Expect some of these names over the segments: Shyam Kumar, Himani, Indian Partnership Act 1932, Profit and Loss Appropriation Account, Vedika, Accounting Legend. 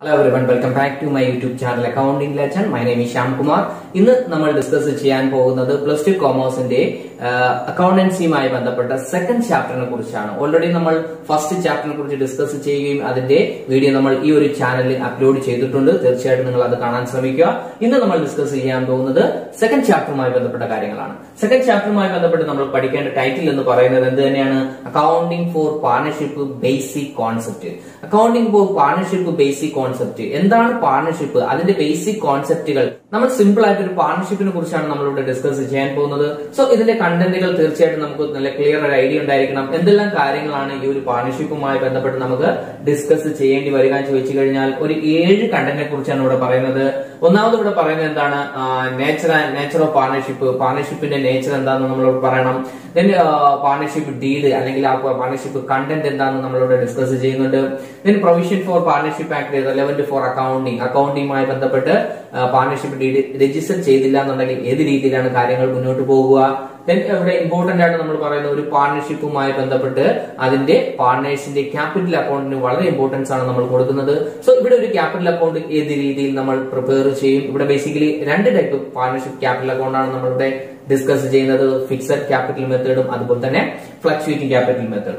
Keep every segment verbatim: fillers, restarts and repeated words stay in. Hello everyone, welcome back to my YouTube channel Accounting Legend. My name is Shyam Kumar. In this, we will discuss Plus two Commerce in the uh, Accountancy second chapter. Already, we will discuss the first chapter in the video. We will upload this channel in this channel. In this, we will discuss the second chapter. The second chapter, we will study the title Accounting for Partnership Basic Concept. Accounting for Partnership Basic Concept. What is partnership? That is the basic concept. We will discuss the partnership. So, this content is a clear idea. We will discuss the partnership. We will discuss the nature of partnership. Partnership is nature. Then, partnership deal. Partnership content is discussed. Then, provision for partnership act. Relevant for accounting. Accounting might be better uh, partnership register cheyidilla ennundengil edu reethilana karyangal munnotu povuga. Then every important aayittu nammal parayna oru partnership umai bandhappettu adinte partners inde capital account nu valare importance aanu nammal kodukkunnathu. So ivide oru capital account edu reethil nammal prepare cheyum. Ivide basically rendu type of partnership capital account aanu nammal ivide discuss cheynathu. Fixed capital method um adupol thanne fluctuating capital method.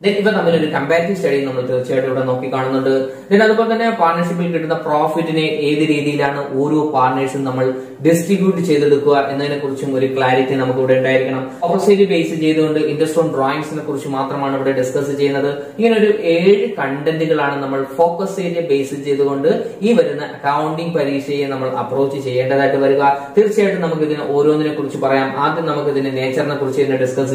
Then even a comparative study in the church or nokikananda. Then other partnership will get the profit in a Uru partners in the distribute Chedukua and then a Kurchum clarity in a good and diagram. Opposite basis interest on drawings in the Kurchumatramana discuss another. You know, aid contentical and focus area basis even in the accounting Parishi and approach is that Verga, Tilchet Namakan Uru and Kurchuparam, Athan Namakan nature and Kurchina discuss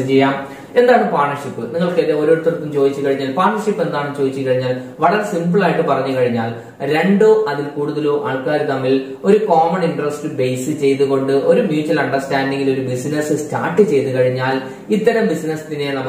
and that partnership. Partnership and then Choichi Granal. What are simple at Paranigaranal? Rando Adil Kudulo, Alkar Tamil, or a common interest basis, or a mutual understanding, or business started Chedaganal. It's a business thin and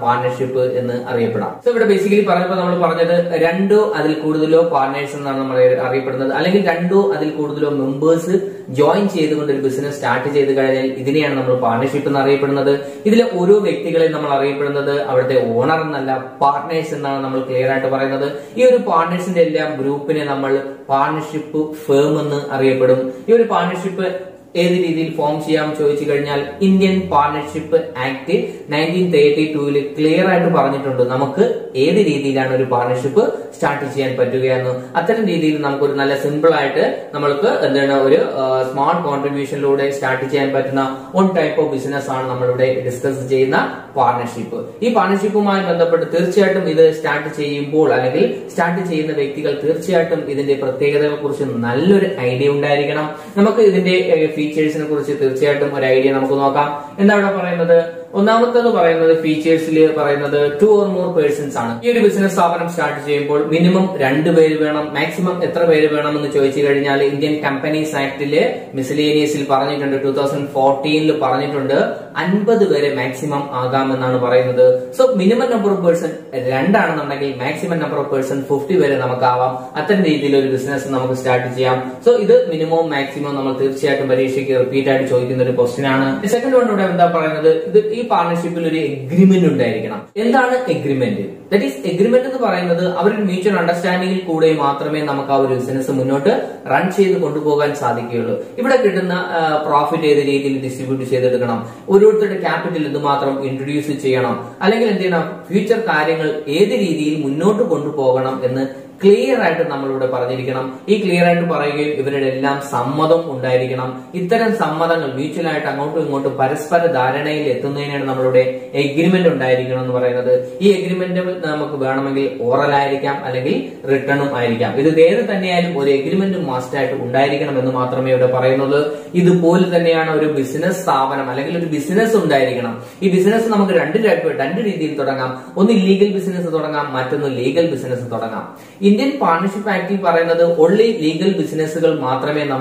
partnership in the Arapada. So basically Parapana Rando Adil Kudulo, partners and Arapada, Alaki Rando Adil Kudulo members join Chedagan business started Chedagan, Idina number partnership and Arapada, Idila Uru Victical and Arapada. Owner and partners and number clear at one another. Your partners in the group in a number partnership firm and arraypadum. Your partnership either form Shyam Choichi Indian Partnership Act nineteen thirty-two clear at Paranitundu Namak, either partnership strategy and Patugano. At the deal Namkurna simple at Namaka and then our smart contribution load strategy and Patana, one type of business on Namalude discuss Jaina. Partnership. This partnership is a strategy. This strategy is a practical strategy. This is a idea. We features and idea. One features two or more persons. This business strategy minimum two maximum Indian Companies Act miscellaneous twenty fourteen maximum. So minimum number of person two maximum number of person fifty vere namakava athan reethilil business namak start cheyam. So idu minimum maximum namal thirchayattum parishikku repeat aayittu chodikkuna oru question aanu. Second one oda endha parayunnathu idu ee partnership il oru agreement undayirikkanam. Endana agreement? That is agreement ennu parayunnathu avaru mutual understanding il koode maatrame namak aa oru business munnottu run cheyidu kondu pogan sadhikkullu. Ivide kittunna profit edu reethil distribute cheyidedukkanam. Orothude capital endu maatram introduce Cheyanam. Allegedly, future carrying either reading, Munoto Gundu Poganam, and the clear at the Namaluda Paradiganum. E clear at Paragil, Everett, some other Mundariganum, Ither and some other mutual at amount to go to Paraspara, Darana, Letuna, and Namalude, agreement on Dirigan or another. E agreement with Namakubanagal, oral Iricam, Allegheny, return of Iricam. With the other than the or agreement to master at Undirigam and the Matrame of the Paranola, either pole than the business, Savan, Allegheny business on Diriganum. E business number. Only legal business legal business. Indian Partnership Act only legal businesses partnership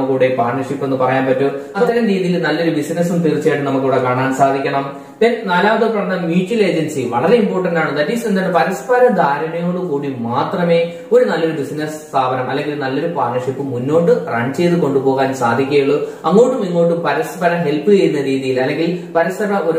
on the Parameter. Other than the business on Pirchet. Then the mutual agency, very important that is that Paraspara Darinodu Kodi Matrame would another business Savan partnership Munodu Ranche Konduboga and Sadikelo. I'm going to Mingo to Paraspara help you in the Parasara or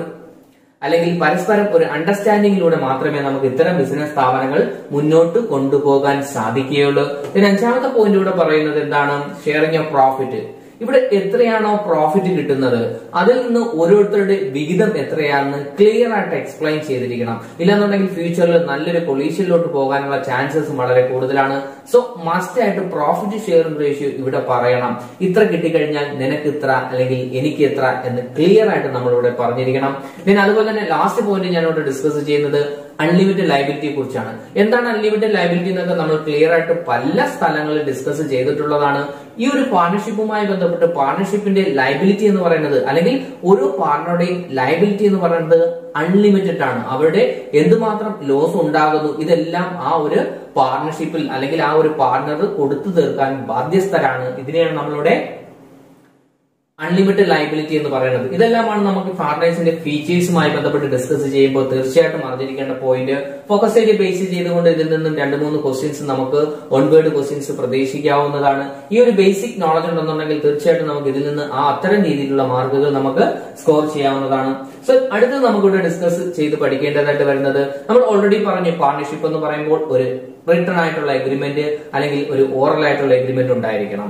അല്ലെങ്കിൽ പരസ്പരം ഒരു അണ്ടർസ്റ്റാൻഡിംഗിലൂടെ മാത്രമേ നമുക്ക് ഇത്തരം business സ്ഥാപനങ്ങൾ മുന്നോട്ട് കൊണ്ടുപോകാൻ സാധിക്കുകയുള്ളൂ. പിന്നെ അഞ്ചാമത്തെ പോയിന്റിലൂടെ പറയുന്നത് എന്താണ്? Sharing of profit. ഇവിടെ എത്രയാണോ പ്രോഫിറ്റ് കിട്ടുന്നത് അതിൽ നിന്ന് ഓരോരുത്തരുടെ വിഹിതം എത്രയാണെന്ന് ക്ലിയർ ആയിട്ട് എക്സ്പ്ലെയിൻ ചെയ്തിരിക്കണം. ഇല്ലെന്നുണ്ടെങ്കിൽ ഫ്യൂച്ചറിൽ നല്ലൊരു കൊളീഷനിലോട്ട് പോകാനുള്ള ചാൻസസ് വളരെ കൂടുതലാണ്. സോ മസ്റ്റ് ആയിട്ട് പ്രോഫിറ്റ് ഷെയറിംഗ് റേഷ്യോ ഇവിടെ പറയണം. ഇത്ര കിട്ടിക്കഴിഞ്ഞാൽ നിനക്ക് ഇത്ര അല്ലെങ്കിൽ എനിക്ക് ഇത്ര എന്ന് ക്ലിയർ ആയിട്ട് നമ്മളിവിടെ പറഞ്ഞിരിക്കണം. പിന്നെ അതുപോലെ തന്നെ ലാസ്റ്റ് പോയിന്റ് ഞാനിവിടെ ഡിസ്കസ് ചെയ്യുന്നത് അൺലിമിറ്റഡ് ലയബിലിറ്റിയെ കുറിച്ചാണ്. എന്താണ് അൺലിമിറ്റഡ് ലയബിലിറ്റി എന്നൊക്കെ നമ്മൾ ക്ലിയർ ആയിട്ട് പല സ്ഥലങ്ങളിൽ ഡിസ്കസ് ചെയ്തിട്ടുള്ളതാണ്. ഈ ഒരു പാർട്ണർഷിപ്പുമായി ബന്ധപ്പെട്ട് പാർട്ണർഷിപ്പിന്റെ ലയബിലിറ്റി എന്ന് പറയുന്നത് അല്ലെങ്കിൽ ഓരോ പാർട്ണറുടെയും ലയബിലിറ്റി എന്ന് പറയുന്നത് അൺലിമിറ്റഡ് ആണ്. അവരുടെ എന്തുമാത്രം ലോസ് ഉണ്ടാകുന്നു ഇതെല്ലാം ആ ഒരു പാർട്ണർഷിപ്പിൽ അല്ലെങ്കിൽ ആ ഒരു പാർട്ണർ കൊടുത്തു തീർക്കാൻ ബാധ്യസ്ഥരാണ്. ഇതിനെയാണ് നമ്മളുടെ അൺലിമിറ്റഡ് ലയബിലിറ്റി എന്ന് പറയുന്നത്. ഇതെല്ലാമാണ് നമുക്ക് പാർട്ണേഴ്സിന്റെ ഫീച്ചേഴ്സുമായി ബന്ധപ്പെട്ട് ഡിസ്കസ് ചെയ്യുമ്പോൾ തീർച്ചയായിട്ടും അറിഞ്ഞിരിക്കേണ്ട പോയിന്റ്. ഫോക്കസ് ഏരിയ ബേസ് ചെയ്തുകൊണ്ട് ഇതിൽ നിന്നും രണ്ട് മൂന്ന് ക്വസ്റ്റ്യൻസ് നമുക്ക് ഓൺവേർഡ് ക്വസ്റ്റ്യൻസ് പ്രതീക്ഷിക്കാവുന്നതാണ്. ഈ ഒരു ബേസിക് നോളജ് ഉണ്ടെന്നുണ്ടെങ്കിൽ തീർച്ചയായിട്ടും നമുക്ക് ഇതിൽ നിന്ന് ആ അത്തരം രീതിയിലുള്ള മാർക്കുകൾ നമുക്ക് സ്കോർ ചെയ്യാവുന്നതാണ്. സോ അടുത്തത് നമുക്കിവിടെ ഡിസ്കസ് ചെയ്ത് പഠിക്കേണ്ടതായിട്ട് വരുന്നത്, നമ്മൾ ഓൾറെഡി പറഞ്ഞു പാർട്ണർഷിപ്പ് എന്ന് പറയുമ്പോൾ ഒരു റിട്ടേൺ ആയിട്ടുള്ള എഗ്രിമെന്റ് അല്ലെങ്കിൽ ഒരു ഓറൽ ആയിട്ടുള്ള എഗ്രിമെന്റ് ഉണ്ടായിരിക്കണം.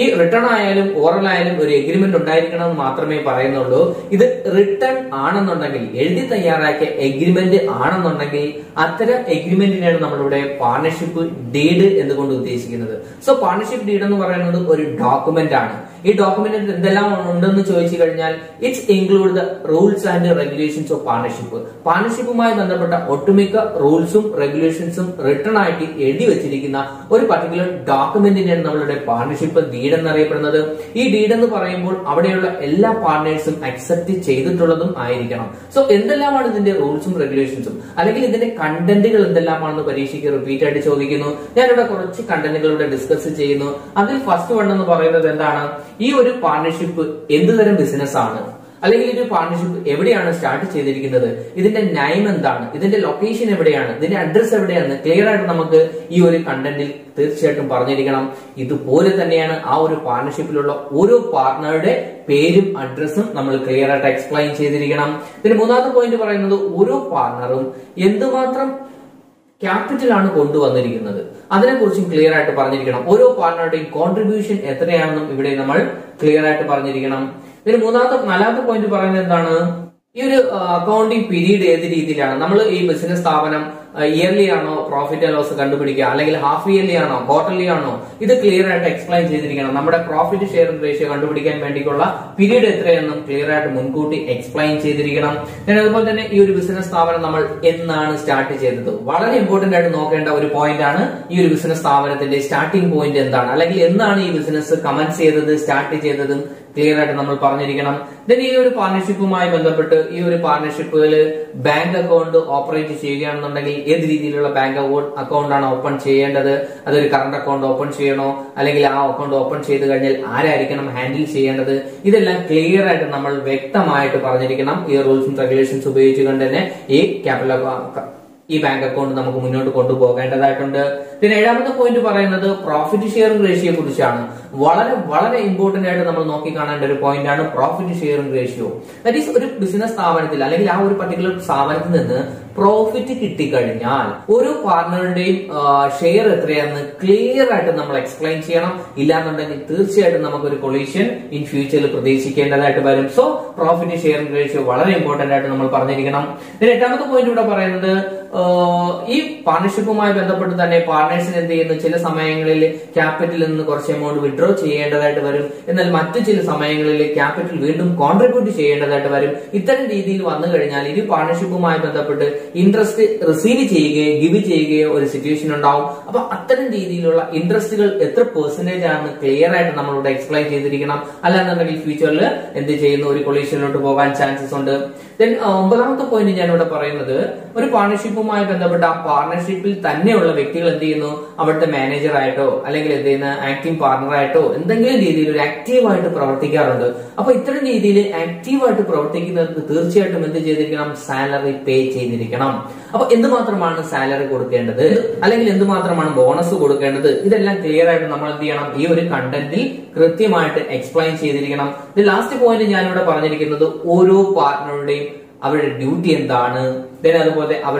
ഈ റിട്ടേൺ ആയാലും ഓറൽ ആയാലും ഒരു എഗ്രിമെന്റ് ഉണ്ടായിരിക്കണം എന്ന് മാത്രമേ പറയുന്നുള്ളൂ. ഇത് റിട്ടേൺ ആണെന്നുണ്ടെങ്കിൽ, എഴുതി തയ്യാറാക്കിയ എഗ്രിമെന്റ് ആണെന്നുണ്ടെങ്കിൽ അത്തരം എഗ്രിമെന്റിനെയാണ് നമ്മളിവിടെ പാർട്ണർഷിപ്പ് ഡീഡ് എന്നുകൊണ്ട് ഉദ്ദേശിക്കുന്നത്. സോ പാർട്ണർഷിപ്പ് ഡീഡ് എന്ന് പറയുന്നത് ഒരു ഡോക്യുമെന്റ് ആണ്. ഈ ഡോക്യുമെന്റ് എന്തെല്ലാം ഉണ്ടെന്ന് ചോദിച്ചു കഴിഞ്ഞാൽ it's include the rules and regulations of partnership. പാർട്ണർഷിപ്പുമായി ബന്ധപ്പെട്ട ഒട്ടുമിക്ക റൂൾസും റെഗുലേഷൻസും റിട്ടേൺ ആയിട്ട് എഴുതി വെച്ചിരിക്കുന്ന ഒരു പർട്ടിക്കുലർ ഡോക്യുമെന്റിനെയാണ് നമ്മളുടെ പാർട്ണർഷിപ്പ് ഡീഡ് എന്നറിയപ്പെടുന്നത്. ഈ ഡീഡ് എന്ന് പറയുമ്പോൾ അവിടെയുള്ള എല്ലാ പാർട്ണേഴ്സും അക്സെപ്റ്റ് ചെയ്തിട്ടുള്ളതും ആയിരിക്കണം. സോ എന്തെല്ലാമാണ് ഇതിന്റെ റൂൾസും റെഗുലേഷൻസും അല്ലെങ്കിൽ ഇതിന്റെ കണ്ടന്റുകൾ എന്തെല്ലാമാണെന്ന് പരീക്ഷയ്ക്ക് റിപ്പീറ്റ് ആയിട്ട് ചോദിക്കുന്നു. ഞാനിവിടെ കുറച്ച് കണ്ടന്റുകളിവിടെ ഡിസ്കസ് ചെയ്യുന്നു. അതിൽ ഫസ്റ്റ് വൺ എന്ന് പറയുന്നത് എന്താണ്? ഈ ഒരു പാർട്ണർഷിപ്പ് എന്തുതരം ബിസിനസ് ആണ്, അല്ലെങ്കിൽ ഒരു പാർട്ണർഷിപ്പ് എവിടെയാണ് സ്റ്റാർട്ട് ചെയ്തിരിക്കുന്നത്, ഇതിന്റെ നയം എന്താണ്, ഇതിന്റെ ലൊക്കേഷൻ എവിടെയാണ്, ഇതിന്റെ അഡ്രസ് എവിടെയാണ് ക്ലിയർ ആയിട്ട് നമുക്ക് ഈ ഒരു കണ്ടന്റിൽ തീർച്ചയായിട്ടും പറഞ്ഞിരിക്കണം. ഇതുപോലെ തന്നെയാണ് ആ ഒരു പാർട്ണർഷിപ്പിലുള്ള ഓരോ പാർട്ണറുടെ പേരും അഡ്രസ്സും നമ്മൾ ക്ലിയർ ആയിട്ട് എക്സ്പ്ലെയിൻ ചെയ്തിരിക്കണം. പിന്നെ മൂന്നാമത്തെ പോയിന്റ് പറയുന്നത് ഓരോ പാർട്ണറും എന്തുമാത്രം ക്യാപിറ്റൽ ആണ് കൊണ്ടുവന്നിരിക്കുന്നത് അതിനെക്കുറിച്ചും ക്ലിയർ ആയിട്ട് പറഞ്ഞിരിക്കണം. ഓരോ പാർട്ണറുടെയും കോൺട്രിബ്യൂഷൻ എത്രയാണെന്നും ഇവിടെ നമ്മൾ ക്ലിയർ ആയിട്ട് പറഞ്ഞിരിക്കണം. ഇതിന് മൂന്നാമത്തെ നാലാമത്തെ പോയിന്റ് പറയുന്നത് എന്താണ്? ഈ ഒരു അക്കൗണ്ടിങ് പീരീഡ് ഏത് രീതിയിലാണ്, നമ്മൾ ഈ ബിസിനസ് സ്ഥാപനം ഇയർലി ആണോ പ്രോഫിറ്റ് ആൻഡ് ലോസ് കണ്ടുപിടിക്കുക, അല്ലെങ്കിൽ ഹാഫ് ഇയർലി ആണോ ക്വാർട്ടർലി ആണോ, ഇത് ക്ലിയർ ആയിട്ട് എക്സ്പ്ലെയിൻ ചെയ്തിരിക്കണം. നമ്മുടെ പ്രോഫിറ്റ് ഷെയർ റേഷ്യോ കണ്ടുപിടിക്കാൻ വേണ്ടിയുള്ള പീരീഡ് എത്രയെന്നും ക്ലിയർ ആയിട്ട് മുൻകൂട്ടി എക്സ്പ്ലെയിൻ ചെയ്തിരിക്കണം. പിന്നെ അതുപോലെ തന്നെ ഈ ഒരു ബിസിനസ് സ്ഥാപനം നമ്മൾ എന്നാണ് സ്റ്റാർട്ട് ചെയ്തത്, വളരെ ഇമ്പോർട്ടന്റ് ആയിട്ട് നോക്കേണ്ട ഒരു പോയിന്റ് ആണ്. ഈ ഒരു ബിസിനസ് സ്ഥാപനത്തിന്റെ സ്റ്റാർട്ടിംഗ് പോയിന്റ് എന്താണ്, അല്ലെങ്കിൽ എന്നാണ് ഈ ബിസിനസ് കമൻസ് ചെയ്തത് സ്റ്റാർട്ട് ചെയ്തതും ക്ലിയർ ആയിട്ട് നമ്മൾ പറഞ്ഞിരിക്കണം. ദെൻ ഈ ഒരു പാർട്ണർഷിപ്പുമായി ബന്ധപ്പെട്ട് ഈ ഒരു പാർട്ണർഷിപ്പിൽ ബാങ്ക് അക്കൗണ്ട് ഓപ്പറേറ്റ് ചെയ്യുകയാണെന്നുണ്ടെങ്കിൽ ഏത് രീതിയിലുള്ള ബാങ്ക് അക്കൗണ്ട് ആണ് ഓപ്പൺ ചെയ്യേണ്ടത്, അതൊരു കറണ്ട് അക്കൗണ്ട് ഓപ്പൺ ചെയ്യണോ, അല്ലെങ്കിൽ ആ അക്കൗണ്ട് ഓപ്പൺ ചെയ്ത് കഴിഞ്ഞാൽ ആരായിരിക്കണം ഹാൻഡിൽ ചെയ്യേണ്ടത്, ഇതെല്ലാം ക്ലിയർ ആയിട്ട് നമ്മൾ വ്യക്തമായിട്ട് പറഞ്ഞിരിക്കണം. ഈ റൂൾസും റെഗുലേഷൻസ് ഉപയോഗിച്ചുകൊണ്ട് തന്നെ ഈ ക്യാപിറ്റൽ ഈ ബാങ്ക് അക്കൗണ്ട് നമുക്ക് മുന്നോട്ട് കൊണ്ടുപോകേണ്ടതായിട്ടുണ്ട്. പിന്നെ ഏഴാമത്തെ പോയിന്റ് പറയുന്നത് പ്രോഫിറ്റ് ഷെയറിംഗ് റേഷ്യോയെ കുറിച്ചാണ്. വളരെ വളരെ ഇമ്പോർട്ടന്റ് ആയിട്ട് നമ്മൾ നോക്കി കാണേണ്ട ഒരു പോയിന്റ് ആണ് profit sharing ratio. That is ഒരു ബിസിനസ് സ്ഥാപനത്തിൽ അല്ലെങ്കിൽ ആ ഒരു പർട്ടിക്കുലർ സ്ഥാപനത്തിൽ നിന്ന് പ്രോഫിറ്റ് കിട്ടിക്കഴിഞ്ഞാൽ ഓരോ പാർട്ണറുടെയും ഷെയർ എത്രയാണെന്ന് ക്ലിയർ ആയിട്ട് നമ്മൾ എക്സ്പ്ലെയിൻ ചെയ്യണം. ഇല്ലാന്നുണ്ടെങ്കിൽ തീർച്ചയായിട്ടും നമുക്കൊരു കൊളീഷൻ ഇൻ ഫ്യൂച്ചറിൽ പ്രതീക്ഷിക്കേണ്ടതായിട്ട് വരും. സോ പ്രോഫിറ്റ് ഷെയറിംഗ് റേഷ്യോ വളരെ ഇമ്പോർട്ടന്റ് ആയിട്ട് നമ്മൾ പറഞ്ഞിരിക്കണം. പിന്നെ എട്ടാമത്തെ പോയിന്റ് ഇവിടെ പറയുന്നത് ഈ പാർട്ണർഷിപ്പുമായി ബന്ധപ്പെട്ട് തന്നെ പാർട്ണേഴ്സിന് എന്ത് ചെയ്യുന്നു, ചില സമയങ്ങളിൽ ക്യാപിറ്റലിൽ നിന്ന് കുറച്ച് എമൗണ്ട് വിഡ്രോ ചെയ്യേണ്ടതായിട്ട് വരും. എന്നാൽ മറ്റു ചില സമയങ്ങളിൽ ക്യാപിറ്റൽ വീണ്ടും കോൺട്രിബ്യൂട്ട് ചെയ്യേണ്ടതായിട്ട് വരും. ഇത്തരം രീതിയിൽ വന്നു കഴിഞ്ഞാൽ ഇനി പാർട്ണർഷിപ്പുമായി ബന്ധപ്പെട്ട് ഇൻട്രസ്റ്റ് റിസീവ് ചെയ്യുകയോ ഗിവ് ചെയ്യുകയോ ഒരു സിറ്റുവേഷൻ ഉണ്ടാവും. അപ്പൊ അത്തരം രീതിയിലുള്ള ഇൻട്രസ്റ്റുകൾ എത്ര പെർസെന്റേജ് ആണെന്ന് ക്ലിയർ ആയിട്ട് നമ്മളിവിടെ എക്സ്പ്ലെയിൻ ചെയ്തിരിക്കണം. അല്ലാന്നുണ്ടെങ്കിൽ ഫ്യൂച്ചറിൽ എന്ത് ചെയ്യുന്ന ഒരു കൊളീഷനിലോട്ട് പോകാൻ ചാൻസസ് ഉണ്ട്. ദെൻ ഒമ്പതാമത്തെ പോയിന്റ് ഞാനിവിടെ പറയുന്നത് ഒരു പാർട്ണർഷിപ്പുമായി ബന്ധപ്പെട്ട ആ പാർട്ണർഷിപ്പിൽ തന്നെയുള്ള വ്യക്തികൾ എന്ത് ചെയ്യുന്നു, അവിടുത്തെ മാനേജർ ആയിട്ടോ അല്ലെങ്കിൽ എന്ത് ചെയ്യുന്ന ആക്ടിംഗ് പാർട്ണറായിട്ടോ എന്തെങ്കിലും രീതിയിൽ ഒരു ആക്റ്റീവായിട്ട് പ്രവർത്തിക്കാറുണ്ട്. അപ്പൊ ഇത്തരം രീതിയിൽ ആക്റ്റീവായിട്ട് പ്രവർത്തിക്കുന്നവർക്ക് തീർച്ചയായിട്ടും എന്ത് ചെയ്തിരിക്കണം, സാലറി പേ ചെയ്തിരിക്കണം. അപ്പൊ എന്തുമാത്രമാണ് സാലറി കൊടുക്കേണ്ടത് അല്ലെങ്കിൽ എന്തുമാത്രമാണ് ബോണസ് കൊടുക്കേണ്ടത്, ഇതെല്ലാം ക്ലിയർ ആയിട്ട് നമ്മൾ എന്ത് ചെയ്യണം, ഈ ഒരു കണ്ടന്റിൽ കൃത്യമായിട്ട് എക്സ്പ്ലെയിൻ ചെയ്തിരിക്കണം. ലാസ്റ്റ് പോയിന്റ് ഞാനിവിടെ പറഞ്ഞിരിക്കുന്നത് ഓരോ പാർട്ണറുടെയും Our duty and dana, then other than our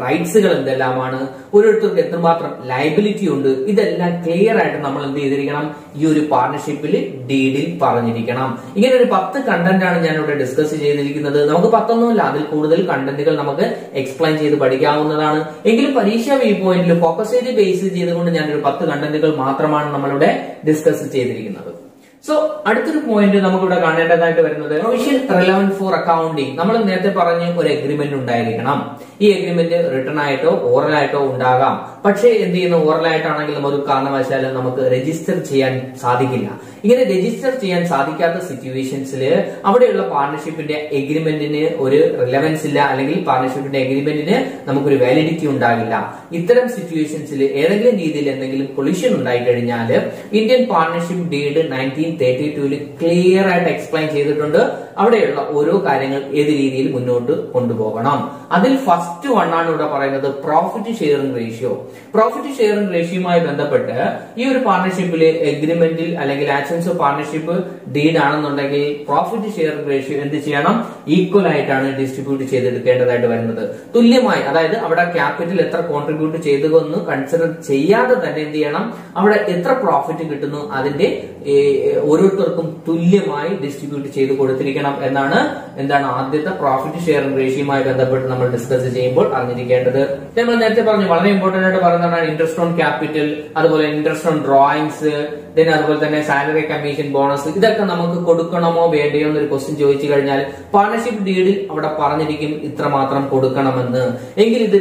rights and the lamana, or to get the matter liability under either clear at Namal Diganam, your partnership will deed paranicanam. You get a path content and general discuss it in the Nogapatano Ladil Kudal contentical Namaka, explain the Padigan, Egil Parisha viewpoint, focus the basis either on the general path contentical matraman Namalude, discuss it in another. So, another point we will talk about provision relevant for accounting. We will talk about an agreement. This agreement is written or oral. But if we oral, we register register situations, partnership agreement relevance partnership agreement validity. In these situations, there is collision. Indian Partnership Deed nineteen thirty-two clear and explain that first one is the profit sharing ratio. Profit sharing ratio is partnership agreement and actions of partnership deed profit sharing ratio is equal and distributed. So, the capital contribute to consider the profit is distributed and the profit sharing ratio is discussed. Then we important interest on capital, interest on drawings, then salary commission bonus. This is the question. Partnership deed,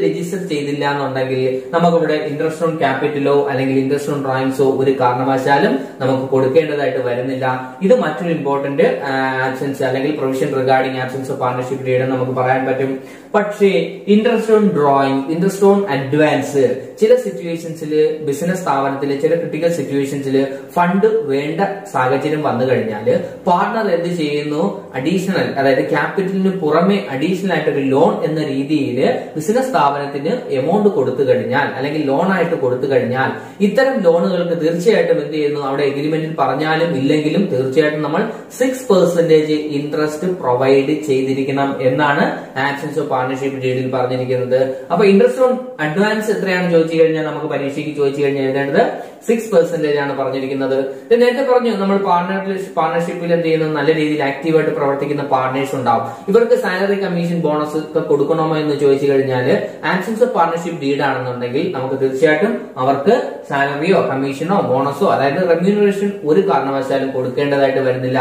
register interest on capital, interest on drawings, so we this is important absence provision regarding absence of partnership deed. But interest on drawing, interest on advance, chilla situations business thavanatile chilla critical situations fund venda saagachayam vannu kaniyale partner endu cheyunu additional adayithu capital nu purame additional aayittu loan enna reethiyile business thavanatine amount koduthu kaniyal allekil loan aayittu koduthu kaniyal itharam loanukalku theerchayattum endu cheyunu avade agreementil paranjalum illengilum theerchayattum nammal six percent interest provide cheyidirikkanam ennaanu actions of partnership deed il paranjirikkunnathu appo interest on advance ethrayanu six percent ആണ് പറഞ്ഞിരിക്കുന്നത്. നേരത്തെ പറഞ്ഞു നമ്മൾ പാർട്ണർഷിപ്പിൽ എന്ത് ചെയ്യുന്നു നല്ല രീതിയിൽ ആക്റ്റീവായിട്ട് പ്രവർത്തിക്കുന്ന പാർട്ണേഴ്സ് ഉണ്ടാവും. ഇവർക്ക് സാലറി കമ്മീഷൻ ബോണസ് ഒക്കെ കൊടുക്കണമോ എന്ന് ചോദിച്ചു കഴിഞ്ഞാൽ ആക്ഷൻസ് ഓഫ് പാർട്ണർഷിപ്പ് ഡീഡ് ആണെന്നുണ്ടെങ്കിൽ നമുക്ക് തീർച്ചയായിട്ടും അവർക്ക് സാലറിയോ കമ്മീഷനോ ബോണസോ അതായത് റെമ്യൂണറേഷൻ ഒരു കാരണവശാലും കൊടുക്കേണ്ടതായിട്ട് വരുന്നില്ല.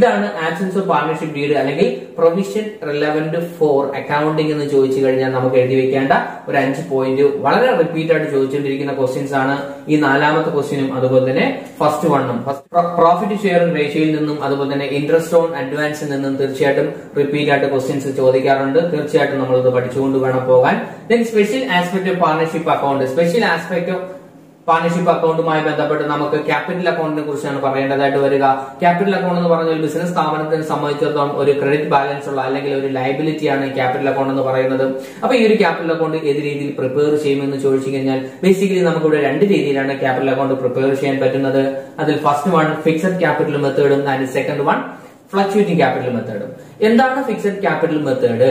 ഇതാണ് ആക്ഷൻസ് ഓഫ് പാർട്ണർഷിപ്പ് ഡീഡ് അല്ലെങ്കിൽ പ്രൊവിഷൻ റെലവന്റ് ഫോർ അക്കൗണ്ടിംഗ് എന്ന് ചോദിച്ചു കഴിഞ്ഞാൽ നമുക്ക് എഴുതി വെക്കേണ്ട ഒരു അഞ്ച് പോയിന്റ് വളരെ റിപ്പീറ്റ് ആയിട്ട് ചോദിച്ചുകൊണ്ടിരിക്കുന്ന ക്വസ്റ്റ്യൻസ് ആണ് ഈ നാലാമത്തെ question. First one, first profit share ratio, interest on advance, repeat at questions. Then special aspect of partnership account. Special aspect of partnership account may be that capital account ne kurchana parayanda thayittu varuka capital account ennu paranjal business thaavanathine sammayichathaam oru credit balance ulla allekil oru liability aanu capital account ennu parayunnathu appo ee oru capital account edu reethiyil prepare cheyum ennu chodichikkanal basically namakku ivide rendu reethiyilana capital account prepare cheyan pattunnathu adil first one fixed capital method and second one fluctuating capital method. Endana fixed capital method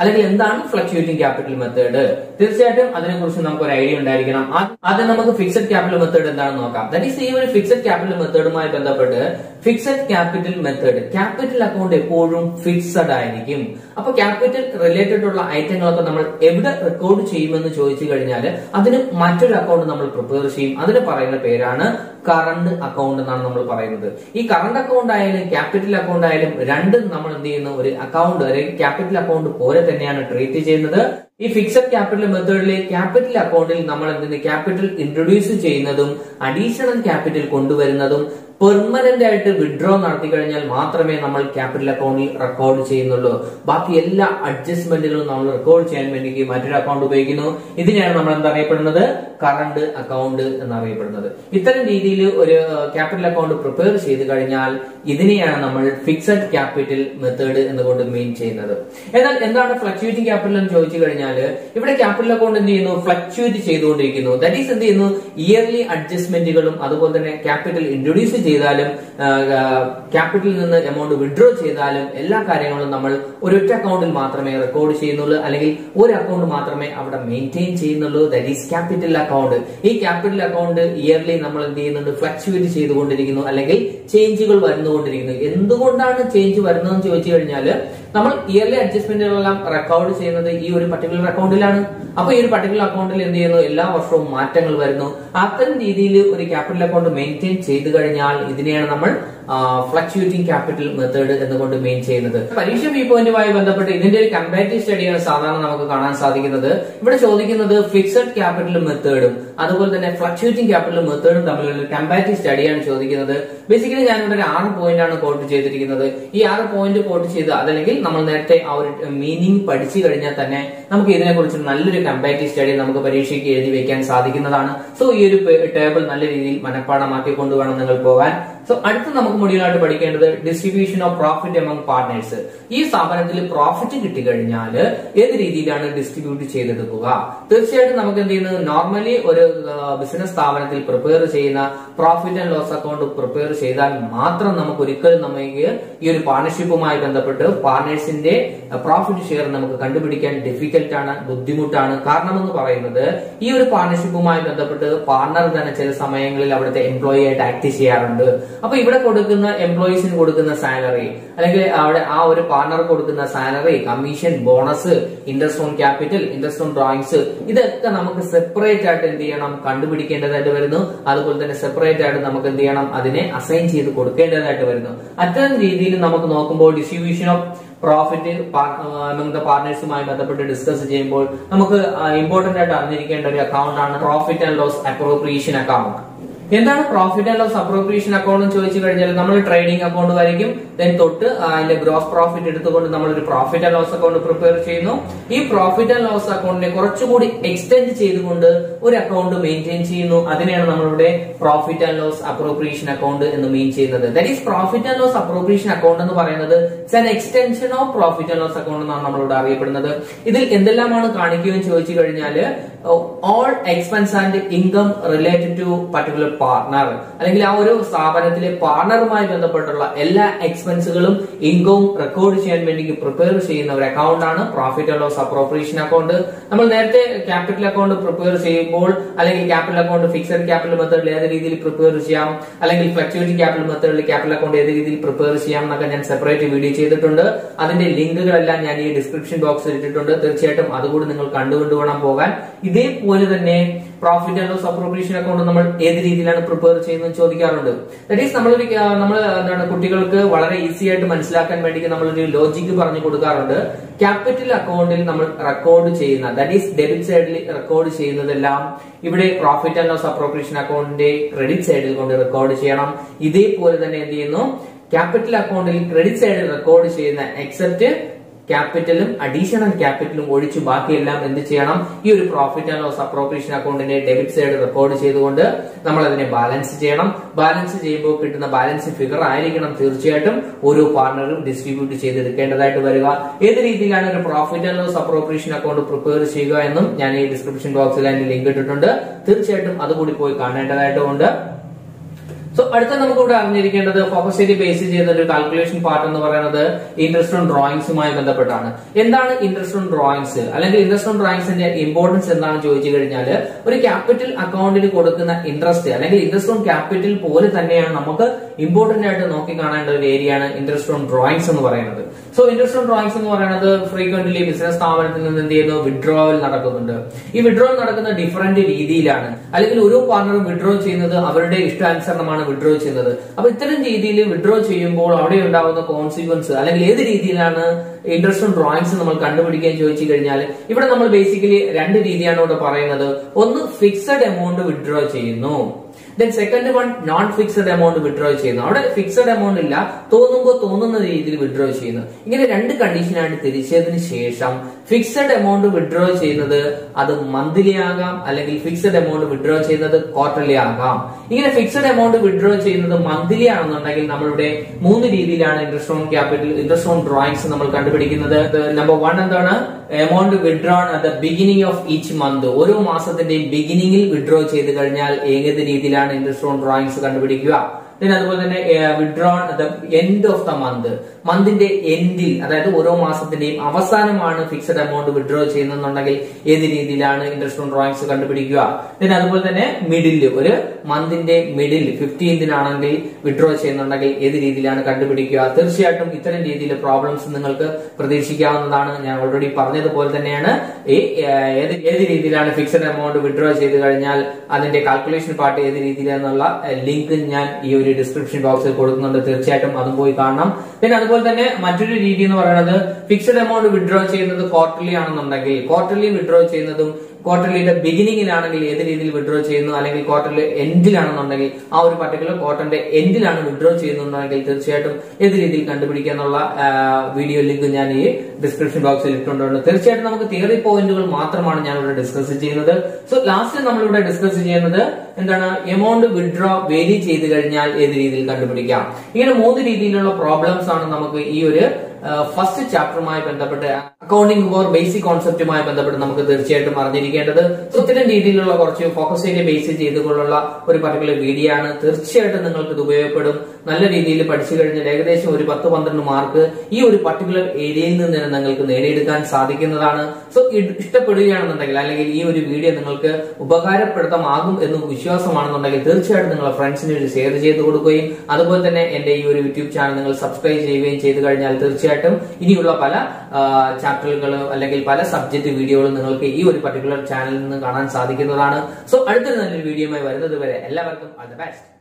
അല്ലെങ്കിൽ എന്താണ് ഫ്ലക്ച്യുവേറ്റിംഗ് capital method? തീർച്ചയായിട്ടും അതിനെക്കുറിച്ച് നമുക്ക് ഒരു idea ഉണ്ടായിരിക്കണം. ആദ്യം നമുക്ക് fixed capital method എന്താണെന്ന് നോക്കാം. ദാറ്റ് ഈസ് ഈ ഒരു ഫിക്സഡ് ക്യാപിറ്റൽ മെത്തേഡുമായി ബന്ധപ്പെട്ട് fixed capital method capital account എപ്പോഴും ഫിക്സഡ് ആയിരിക്കും. അപ്പോൾ ക്യാപിറ്റൽ റിലേറ്റഡ് ഉള്ള ഐറ്റങ്ങളൊക്കെ നമ്മൾ എവിടെ റെക്കോർഡ് ചെയ്യുമെന്ന് ചോദിച്ചു കഴിഞ്ഞാൽ അതിന് മറ്റൊരു അക്കൗണ്ട് നമ്മൾ പ്രിപ്പയർ ചെയ്യും. അതിന് പറയുന്ന പേരാണ് കറണ്ട് അക്കൗണ്ട് എന്നാണ് നമ്മൾ പറയുന്നത്. ഈ കറണ്ട് അക്കൗണ്ട് ആയാലും ക്യാപിറ്റൽ അക്കൗണ്ട് ആയാലും രണ്ടും നമ്മൾ എന്ത് ചെയ്യുന്ന ഒരു അക്കൗണ്ട് അല്ലെങ്കിൽ ക്യാപിറ്റൽ അക്കൗണ്ട് പോലെ തന്നെയാണ് ട്രീറ്റ് ചെയ്യുന്നത്. ഈ ഫിക്സഡ് ക്യാപിറ്റൽ മെത്തേഡിലെ ക്യാപിറ്റൽ അക്കൗണ്ടിൽ നമ്മൾ എന്തിന് ക്യാപിറ്റൽ ഇൻട്രൊഡ്യൂസ് ചെയ്യുന്നതും അഡീഷണൽ ക്യാപിറ്റൽ കൊണ്ടുവരുന്നതും പെർമനന്റ് ആയിട്ട് വിഡ്രോ നടത്തി കഴിഞ്ഞാൽ മാത്രമേ നമ്മൾ ക്യാപിറ്റൽ അക്കൗണ്ടിൽ റെക്കോർഡ് ചെയ്യുന്നുള്ളൂ. ബാക്കി എല്ലാ അഡ്ജസ്റ്റ്മെന്റുകളും നമ്മൾ റെക്കോർഡ് ചെയ്യാൻ വേണ്ടി മറ്റൊരു അക്കൗണ്ട് ഉപയോഗിക്കുന്നു. ഇതിനെയാണ് നമ്മൾ എന്തറിയപ്പെടുന്നത് കറണ്ട് അക്കൗണ്ട് എന്നറിയപ്പെടുന്നത്. ഇത്തരം രീതിയിൽ ഒരു ക്യാപിറ്റൽ അക്കൗണ്ട് പ്രിപ്പയർ ചെയ്ത് കഴിഞ്ഞാൽ ഇതിനെയാണ് നമ്മൾ ഫിക്സഡ് ക്യാപിറ്റൽ മെത്തേഡ് എന്നുകൊണ്ട് മെയിൻ ചെയ്യുന്നത്. എന്നാൽ എന്താണ് ഫ്ലക്ച്വേറ്റിംഗ് ക്യാപിറ്റൽ എന്ന് ചോദിച്ചു കഴിഞ്ഞാൽ capital account fluctuate that is yearly adjustment capital introduce capital amount withdraw account maintain that is capital account. This capital account yearly fluctuate change change yearly adjustment record is this particular account. So, this particular account is a capital account maintained. This is fluctuating capital method. Parisha viewpoint comparative study is fixed capital method. That fluctuating capital method comparative study basically, I am going to quote this point. We will study our meaning. We will study the comparative study. So, this is a table. So, we will study distribution of profit among partners. This is the profit. This distributed. Normally, a business prepare profit and loss account. Prepare this partnership. Profit share is difficult and difficult. This partnership is a partner that is employee at active share. So, if employees have salary, partner salary, commission, bonus, interest on capital, interest on drawings, this separate and separate assign distribution of profit part, uh, among the partners we discuss the important account profit and loss appropriation account. What is profit and loss appropriation account? We have trading account, then we gross profit, we profit and loss account. This profit and loss account is extended to an account maintained. That is profit and loss appropriation account. That is profit and loss appropriation account. It's an extension of profit and loss account. All expense and income related to particular partner. And a partner all expenses income record prepare account profit and loss appropriation account. We capital account prepare capital account fixed capital method prepare fluctuating capital method capital account prepare separate video link in the description box. Profit and loss appropriation account number eight prepare chain and Chodikarundu. That is number number easier to Manslak and medical logic paranicuda. Capital account in number record chain. That is debit side record chain the lamb. If a profit and loss appropriation account day credit side record chain. Ide poor than capital account in credit side record chain except capital, additional capital, odichu baaki ellam endu cheyanam ee oru profit and loss appropriation account inde debit side record cheyidukonde nammal adine balance cheyanam balance cheyumbo kittuna balance figure aayirikkanam thirchayattum oru partnerum distribute cheyidukendatayittu varuga edu reethiyilana oru profit and loss appropriation account prepare cheyuka ennum njan ee description box il ane link ittittunde thirchayattum adu koodi poi kaanandatayittunde. So, we will focus on the basis of the calculation part of interest on drawings. What is interest on drawings? Interest on drawings is importance. One capital account is interest. Interest on capital is important area interest on drawings. So, interest on drawings is frequently business withdrawal. This withdrawal is different. If one partner withdraws, they withdraw each other. Now, if you withdraw the consequences, interest on drawings we will conduct. Basically, one fixed amount withdraw. Then second one non-fixed amount withdraw cheyna. Avade fixed amount illa, thonumbo thonunna reethil withdraw cheyna. Ingane rendu condition aanu thirichadinu shesham fixed amount withdraw cheynadu adu monthly aagam allekil fixed amount withdraw cheynadu quarterly aagam ingane fixed amount withdraw cheynadu monthly aanundengil nammal ivide moonu reethiyilana interest on capital interest on drawings nammal kandupidikkunnathu number one endana amount withdrawn at the beginning of each month oru maasathinte beginning il withdraw cheythu kanjal eegathe reethiyilana interest on drawings kandupidikkuva. Then uh, withdrawn at the end of the month. Month in the end, that is one month the name. Avasanamana fixed amount withdraw cheynnu nundengil edu reethiyilana interest on drawings kandupidikkuva. Then adupole thanne middle oru month in the middle fifteenth inanengil withdraw cheynundengil edu reethiyilana kandupidikkuva. Thirchayattum itharam reethiyile problems ningalkku pratheekshikkavunnathaanu. Njan already paranjathupole thanneyanu ee edu reethiyilana fixed amount withdraw cheythu kanjal adinte calculation part edu reethiyilaannulla link njan ee description box il kodukunnundu thirchayatum adu poi kaanam. Then adupole thanne mattoru reethi ennu parayanathu fixed amount withdraw cheynathu quarterly aanundengil quarterly withdraw cheynadum quarterly ide beginning il aanengil edu reethiyil withdraw cheyyunu allengil quarterly end il aanundengil aa oru particular quarter inde end il aanu withdraw cheyyunnundengil thirchayatum edu reethiyil kandupidikkanalla video link njan ee description box il ittundundu. Thirchayatum namukku theory pointgal mathramana njan ivide discuss cheyyunnathu. So last nammal ivide discuss cheyyunnathu endana amount withdraw vary cheythu kanjal edu reethiyil kandupidikka. Ingane moonu reethiyilulla problems aanu namukku ee oru first chapter മായി ബന്ധപ്പെട്ട് accounting four basic കോൺസെപ്റ്റുമായി ബന്ധപ്പെട്ട് നമുക്ക് തീർച്ചയായിട്ടും അറിഞ്ഞിരിക്കേണ്ടത്. So ഇത്തരം രീതിയിലുള്ള കുറച്ച് focus area base ചെയ്തുകൊണ്ടുള്ള ഒരു പർട്ടിക്കുലർ വീഡിയോ ആണ്. തീർച്ചയായിട്ടും നിങ്ങൾക്ക് ഇത് ഉപയോഗപ്പെടും. നല്ല രീതിയിൽ പഠിച്ചു കഴിഞ്ഞാൽ ഏകദേശം ഒരു പത്ത് പന്ത്രണ്ട് മാർക്ക് ഈ ഒരു പർട്ടിക്കുലർ ഏരിയയിൽ നിന്ന് തന്നെ നിങ്ങൾക്ക് നേടിയെടുക്കാൻ സാധിക്കുന്നതാണ്. സോ ഇഷ്ടപ്പെടുകയാണെന്നുണ്ടെങ്കിൽ അല്ലെങ്കിൽ ഈ ഒരു വീഡിയോ നിങ്ങൾക്ക് ഉപകാരപ്പെടുത്താമാകും എന്ന് വിശ്വാസമാണെന്നുണ്ടെങ്കിൽ തീർച്ചയായിട്ടും നിങ്ങളുടെ ഫ്രണ്ട്സിന് ഇത് ഷെയർ ചെയ്ത് കൊടുക്കുകയും അതുപോലെ തന്നെ എന്റെ ഈ ഒരു യൂട്യൂബ് ചാനൽ നിങ്ങൾ സബ്സ്ക്രൈബ് ചെയ്യുകയും ചെയ്തു കഴിഞ്ഞാൽ തീർച്ചയായിട്ടും ഇനിയുള്ള പല ചാപ്റ്ററുകളും അല്ലെങ്കിൽ പല സബ്ജക്ട് വീഡിയോകളും നിങ്ങൾക്ക് ഈ ഒരു പർട്ടിക്കുലർ ചാനലിൽ നിന്ന് കാണാൻ സാധിക്കുന്നതാണ്. സോ അടുത്ത നല്ലൊരു വീഡിയോയുമായി വരുന്നത് വരെ എല്ലാവർക്കും ഓൾ ദി ബെസ്റ്റ്.